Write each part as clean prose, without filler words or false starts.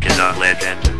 music is a legend.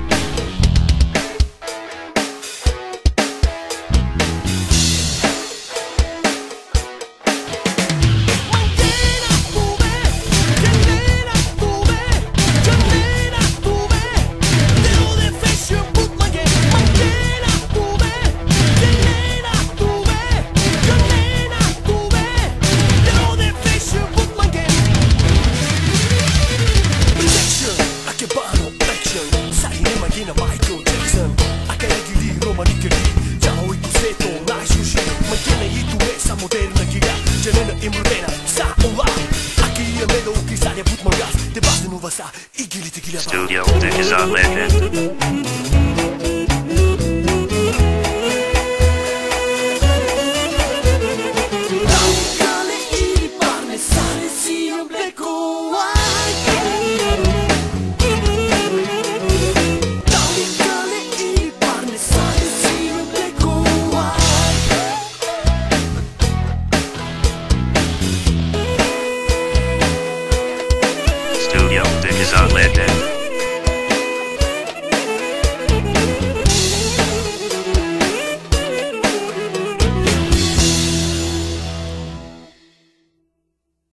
Michael Jackson, akalagi liroma nikoli, jao iku sveto najširše, makena I tuje samo derna giga, želena I mrvena, sa ola, aki je meno ukrisanja put moj gaz, te bazenova sa igilite giljava. Studio, this is our legend.